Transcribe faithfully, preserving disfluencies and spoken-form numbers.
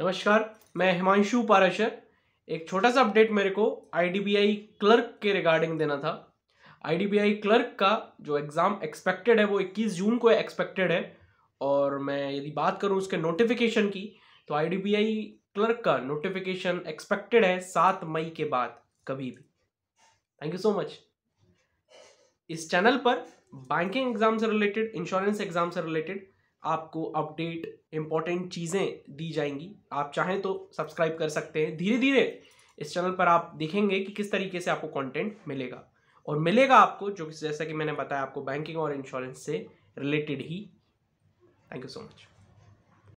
नमस्कार, मैं हिमांशु पाराशर। एक छोटा सा अपडेट मेरे को I D B I clerk के रिगार्डिंग देना था। I D B I clerk का जो एग्ज़ाम एक्सपेक्टेड है वो इक्कीस जून को एक्सपेक्टेड है, और मैं यदि बात करूं उसके नोटिफिकेशन की तो I D B I clerk का नोटिफिकेशन एक्सपेक्टेड है सात मई के बाद कभी भी। Thank you so much. इस चैनल पर बैंकिंग एग्ज़ाम से रिलेटेड, इंश्योरेंस एग्ज़ाम से रिलेटेड आपको अपडेट, इम्पॉर्टेंट चीज़ें दी जाएंगी। आप चाहें तो सब्सक्राइब कर सकते हैं। धीरे धीरे इस चैनल पर आप देखेंगे कि किस तरीके से आपको कंटेंट मिलेगा, और मिलेगा आपको जो कि जैसा कि मैंने बताया आपको बैंकिंग और इंश्योरेंस से रिलेटेड ही। Thank you so much.